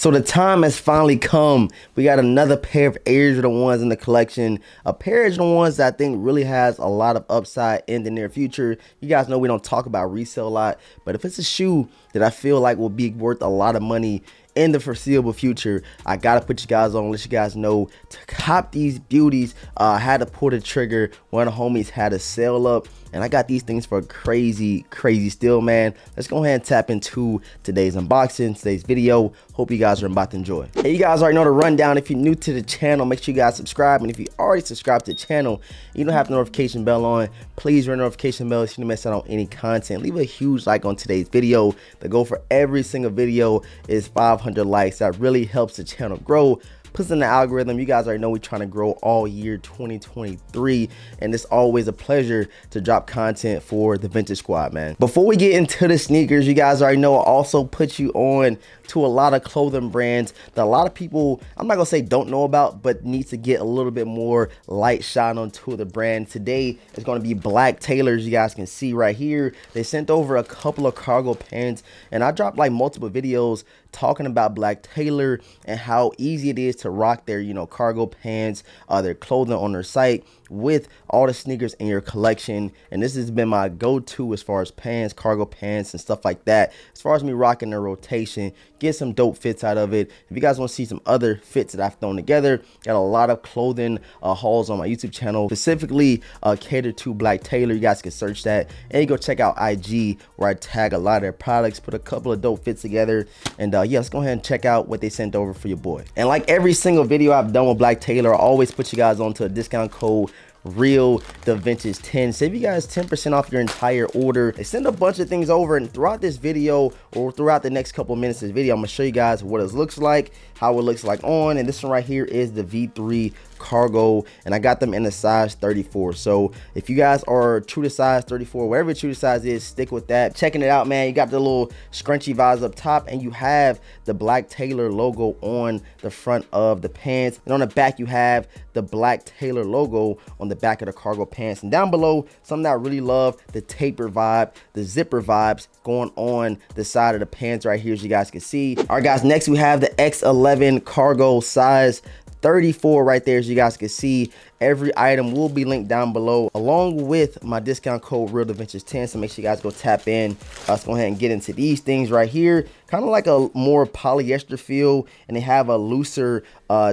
So the time has finally come. We got another pair of Air Jordan 1s in the collection. A pair of Jordan 1s that I think really has a lot of upside in the near future. You guys know we don't talk about resale a lot, but if it's a shoe that I feel like will be worth a lot of money in the foreseeable future, I gotta put you guys on, let you guys know to cop these beauties. I had to pull the trigger. One of the homies had a sale up and I got these things for a crazy steal, man. Let's go ahead and tap into today's unboxing, today's video. Hope you guys are about to enjoy. Hey, you guys already know the rundown. If you're new to the channel, make sure you guys subscribe, and if you already subscribed to the channel, you don't have the notification bell on, please ring the notification bell so you don't miss out on any content. Leave a huge like on today's video. The goal for every single video is 500 likes. That really helps the channel grow, puts in the algorithm. You guys already know we're trying to grow all year 2023, and it's always a pleasure to drop content for the Vintage Squad, man. Before we get into the sneakers, you guys already know I also put you on to a lot of clothing brands that a lot of people, I'm not gonna say don't know about, but need to get a little bit more light shine onto the brand. Today is gonna be Blacktailor. You guys can see right here, they sent over a couple of cargo pants, and I dropped like multiple videos talking about Blacktailor and how easy it is to rock their, you know, cargo pants, their clothing on their site with all the sneakers in your collection. And this has been my go-to as far as pants, cargo pants and stuff like that. As far as me rocking their rotation, get some dope fits out of it. If you guys want to see some other fits that I've thrown together, got a lot of clothing hauls on my YouTube channel, specifically catered to Blacktailor. You guys can search that and you go check out IG, where I tag a lot of their products, put a couple of dope fits together. And yeah, let's go ahead and check out what they sent over for your boy. And like every single video I've done with Blacktailor, I always put you guys onto a discount code RealDevintage10. Save you guys 10% off your entire order. They send a bunch of things over, and throughout this video, or throughout the next couple minutes of this video, I'm gonna show you guys what it looks like, how it looks like on. And this one right here is the V3 cargo, and I got them in a size 34. So if you guys are true to size 34, whatever true to size is, stick with that. Checking it out, man, you got the little scrunchy vibes up top, and you have the Blacktailor logo on the front of the pants, and on the back you have the Blacktailor logo on the back of the cargo pants. And down below, something that I really love, the taper vibe, the zipper vibes going on the side of the pants right here, as you guys can see. All right guys, next we have the X11 cargo size 34 right there, as you guys can see. Every item will be linked down below along with my discount code RealDevintage10, so make sure you guys go tap in. Let's go ahead and get into these things right here. Kind of like a more polyester feel, and they have a looser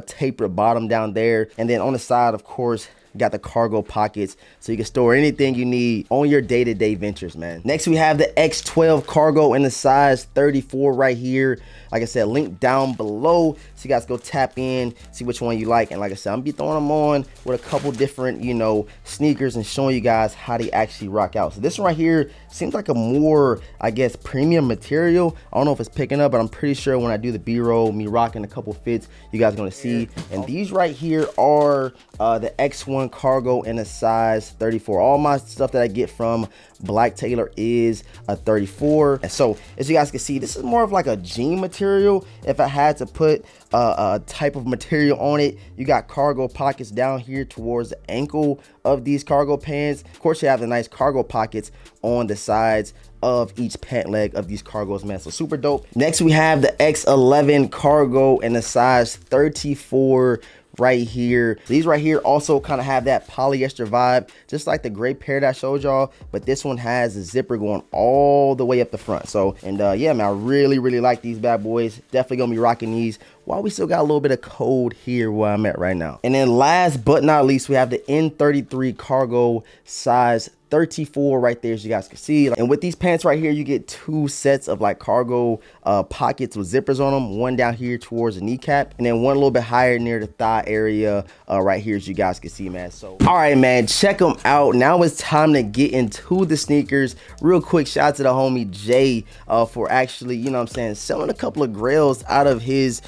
taper bottom down there, and then on the side, of course, got the cargo pockets, so you can store anything you need on your day-to-day ventures, man. Next we have the X12 cargo in the size 34 right here. Like I said, link down below, so you guys go tap in, see which one you like. And like I said, I'm gonna be throwing them on with a couple different, you know, sneakers and showing you guys how they actually rock out. So this one right here seems like a more, I guess, premium material. I don't know if it's picking up, but I'm pretty sure when I do the b-roll, me rocking a couple fits, you guys are gonna see. And these right here are the X1 cargo in a size 34. All my stuff that I get from Blacktailor is a 34. And so as you guys can see, this is more of like a jean material. If I had to put a type of material on it, you got cargo pockets down here towards the ankle of these cargo pants. Of course, you have the nice cargo pockets on the sides of each pant leg of these cargos, man. So super dope. Next we have the X11 cargo in a size 34 right here. These right here also kind of have that polyester vibe, just like the gray pair that I showed y'all, but this one has a zipper going all the way up the front. So and yeah, man, I really like these bad boys. Definitely gonna be rocking these while we still got a little bit of cold here where I'm at right now. And then last but not least, we have the N33 cargo size 34 right there, as you guys can see. And with these pants right here, you get two sets of like cargo pockets with zippers on them, one down here towards the kneecap, and then one a little bit higher near the thigh area right here, as you guys can see, man. So all right, man, check them out. Now it's time to get into the sneakers. Real quick, shout out to the homie Jay for actually, you know what I'm saying, selling a couple of grails out of his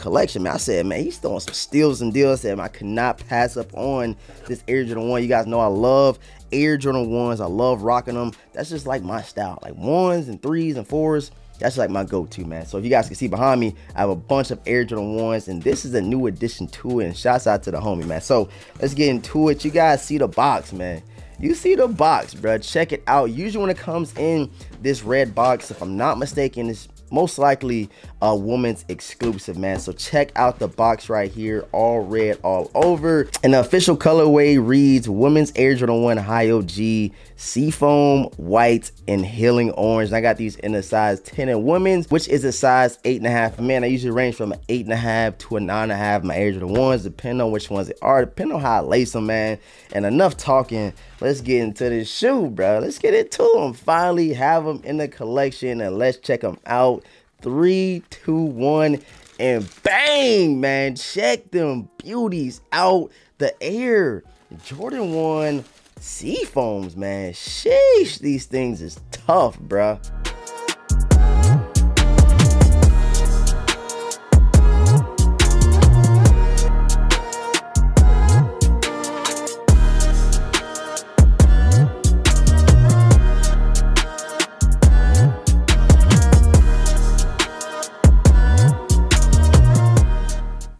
collection, man. I said, man, he's throwing some steals and deals. I said, man, I could not pass up on this Air Jordan 1. You guys know I love Air Jordan 1s. I love rocking them. That's just like my style, like 1s and 3s and 4s. That's like my go-to, man. So if you guys can see behind me, I have a bunch of Air Jordan 1s, and this is a new addition to it, and shouts out to the homie, man. So let's get into it. You guys see the box, man. You see the box, bro. Check it out. Usually when it comes in this red box, if I'm not mistaken, it's most likely a woman's exclusive, man. So check out the box right here, all red all over, and the official colorway reads Women's Air Jordan 1 High OG Seafoam White and Healing Orange. And I got these in a size 10 in women's, which is a size 8.5 man. I usually range from an 8.5 to a 9.5, my Air Jordan 1s, depending on which ones they are, depending on how I lace them, man. And enough talking, let's get into this shoe, bro. Let's get into them. Finally have them in the collection, and let's check them out. 3, 2, 1, and bang, man. Check them beauties out. The Air Jordan 1 Seafoams, man. Sheesh, these things is tough, bro.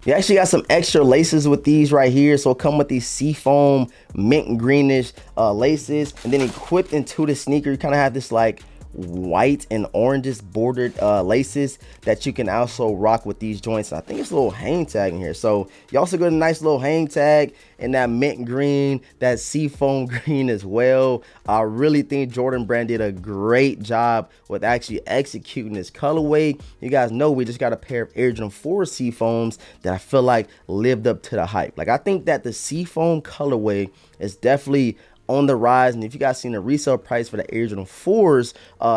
You actually got some extra laces with these right here. So it'll come with these seafoam mint greenish laces, and then equipped into the sneaker you kind of have this like white and oranges bordered laces that you can also rock with these joints. I think it's a little hang tag in here, so you also got a nice little hang tag in that mint green, that seafoam green as well. I really think Jordan Brand did a great job with actually executing this colorway. You guys know we just got a pair of Air Jordan 4 Seafoams that I feel like lived up to the hype. Like, I think that the seafoam colorway is definitely on the rise, and if you guys seen the resale price for the Air Jordan 4s,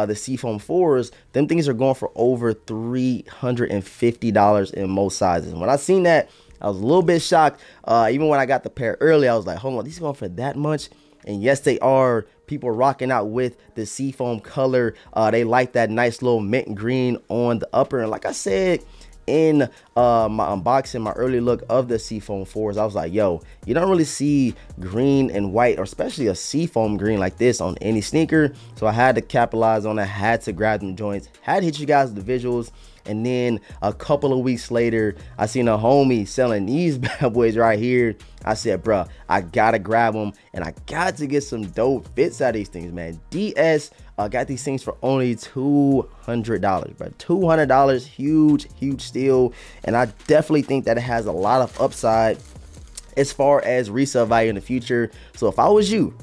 the Seafoam 4s, them things are going for over $350 in most sizes. When I seen that, I was a little bit shocked. Even when I got the pair early, I was like, hold on, these are going for that much? And yes, they are. People rocking out with the seafoam color. They like that nice little mint green on the upper, and like I said in my unboxing, my early look of the Seafoam 4s, I was like, yo, you don't really see green and white, or especially a seafoam green like this on any sneaker. So I had to capitalize on it, had to grab them joints, had to hit you guys with the visuals. And then a couple of weeks later, I seen a homie selling these bad boys right here. I said, bruh, I gotta grab them, and I got to get some dope fits out of these things, man. DS got these things for only $200, bro. $200, huge, huge steal. And I definitely think that it has a lot of upside as far as resale value in the future. So if I was you,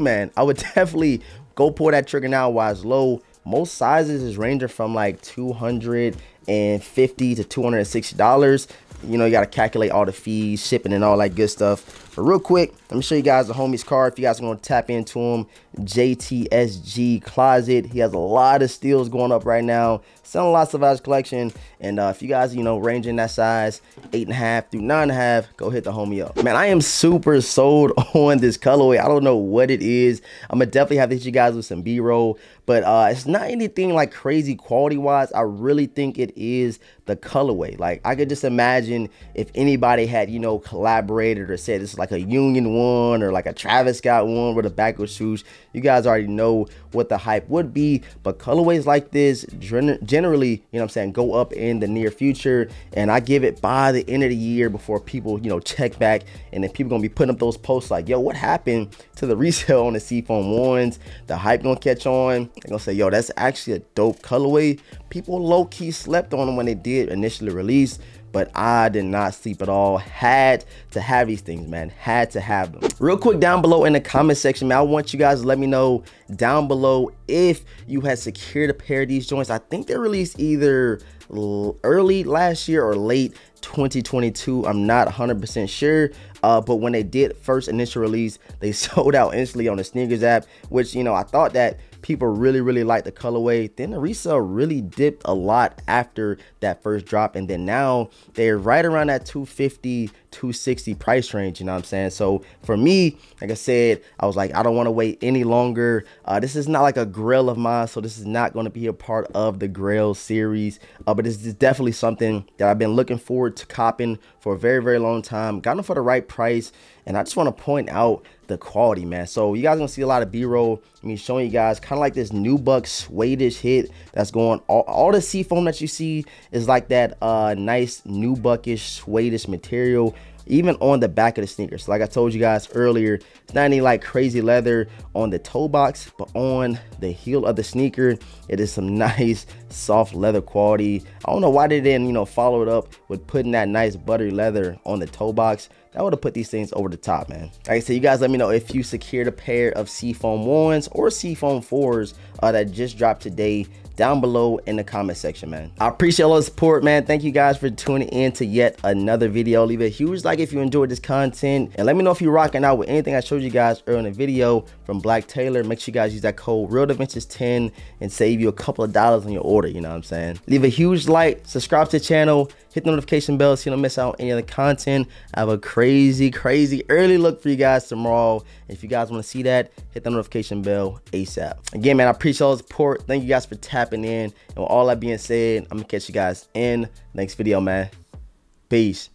man, I would definitely go pull that trigger now while it's low. Most sizes is ranging from like $250 to $260. You know, you got to calculate all the fees, shipping, and all that good stuff. But real quick, let me show you guys the homie's card if you guys want to tap into him. JTSG Closet. He has a lot of steals going up right now, selling lots of his collection. And if you guys, you know, ranging that size 8.5 through 9.5, go hit the homie up, man. I am super sold on this colorway. I don't know what it is. I'm gonna definitely have to hit you guys with some b-roll, but it's not anything like crazy quality wise. I really think it is the colorway. Like, I could just imagine if anybody had, you know, collaborated or said it's like a Union one or like a Travis Scott one with a back of shoes. You guys already know what the hype would be, but colorways like this generally, you know what I'm saying, go up in the near future, and I give it by the end of the year before people, you know, check back, and then people gonna be putting up those posts like, yo, what happened to the resale on the Seafoam ones? The hype gonna catch on. They're gonna say, yo, that's actually a dope colorway. People low-key slept on them when they did initially release, but I did not sleep at all. Had to have these things, man. Had to have them. Real quick, down below in the comment section, man, I want you guys to let me know down below if you had secured a pair of these joints. I think they released either early last year or late 2022. I'm not 100% sure, but when they did first initial release, they sold out instantly on the sneakers app, which, you know, I thought that people really liked the colorway. Then the resale really dipped a lot after that first drop, and then now they're right around that 250 260 price range, you know what I'm saying? So for me, like I said, I was like, I don't want to wait any longer. This is not like a grail of mine, so this is not going to be a part of the grail series, but this is definitely something that I've been looking forward to copping for a very long time. Got them for the right price, and I just want to point out the quality, man. So you guys gonna see a lot of b-roll, me showing you guys kind of like this new buck suede-ish hit that's going. All the seafoam that you see is like that nice new buckish suede-ish material. even on the back of the sneakers. Like I told you guys earlier, it's not any like crazy leather on the toe box, but on the heel of the sneaker, it is some nice soft leather quality. I don't know why they didn't, you know, follow it up with putting that nice buttery leather on the toe box. I would have put these things over the top, man. Like I said, you guys let me know if you secured a pair of Seafoam 1s or Seafoam 4s that just dropped today down below in the comment section, man. I appreciate all the support, man. Thank you guys for tuning in to yet another video. Leave a huge like if you enjoyed this content, and let me know if you're rocking out with anything I showed you guys earlier in the video from Blacktailor. Make sure you guys use that code RealDevintage10 and save you a couple of dollars on your order, you know what I'm saying? Leave a huge like, subscribe to the channel, hit the notification bell so you don't miss out on any other content. I have a crazy early look for you guys tomorrow. If you guys want to see that, hit the notification bell ASAP. Again, man, I appreciate all the support. Thank you guys for tapping in. And with all that being said, I'm gonna catch you guys in the next video, man. Peace.